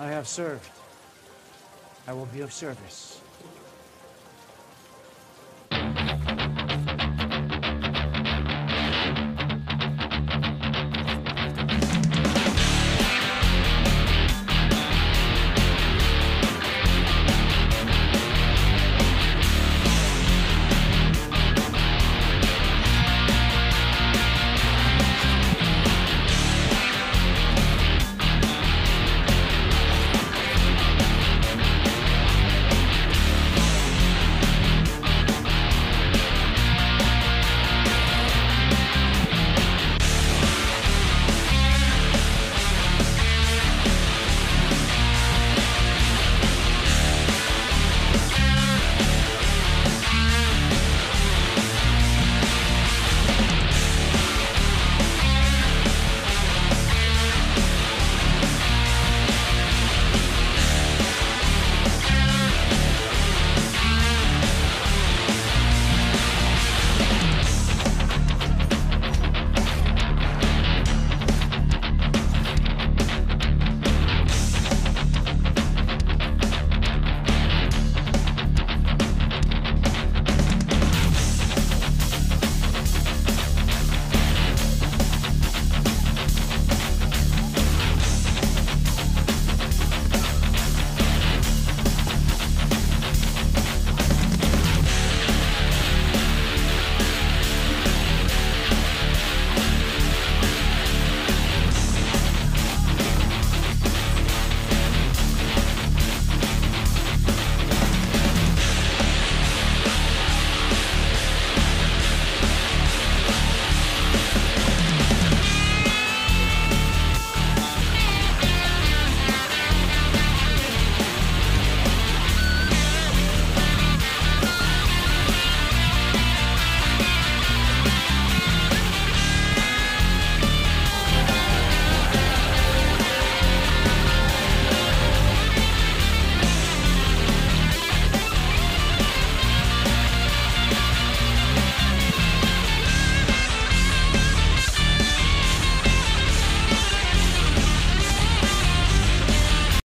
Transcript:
I have served. I will be of service.